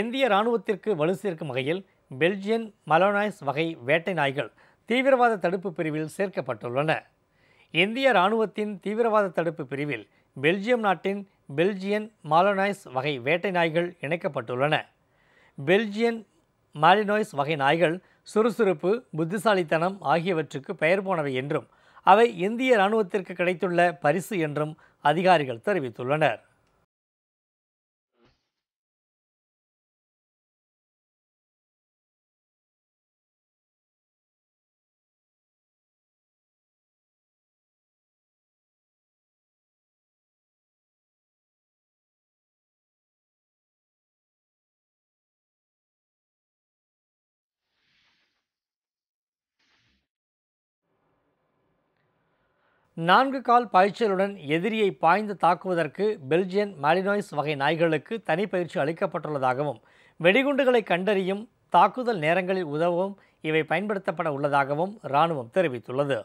இந்திய ராணுவத்திற்கு வலு சேர்க்கும் வகையில் பெல்ஜியன் மலோனாய்ஸ் வகை வேட்டை நாய்கள் தீவிரவாத தடுப்பு பிரிவில் சேர்க்கப்பட்டுள்ளன. இந்திய ராணுவத்தின் தீவிரவாத தடுப்பு பிரிவில் பெல்ஜியம் நாட்டின் பெல்ஜியன் மாலோனாய்ஸ் வகை வேட்டை நாய்கள் இணைக்கப்பட்டுள்ளன. பெல்ஜியன் மாலினோய்ஸ் வகை நாய்கள் சுறுசுறுப்பு, புத்திசாலித்தனம் ஆகியவற்றுக்கு பெயர் போனவை என்றும் அவை இந்திய ராணுவத்திற்கு கிடைத்துள்ள பரிசு என்றும் அதிகாரிகள் தெரிவித்துள்ளனர். நான்கு கால் பாய்ச்சலுடன் எதிரியை பாய்ந்து தாக்குவதற்கு பெல்ஜியன் மாலினோய்ஸ் வகை நாய்களுக்கு தனிப்பயிற்சி அளிக்கப்பட்டுள்ளதாகவும் வெடிகுண்டுகளை கண்டறியும் தாக்குதல் நேரங்களில் உதவும் இவை பயன்படுத்தப்பட உள்ளதாகவும் இராணுவம் தெரிவித்துள்ளது.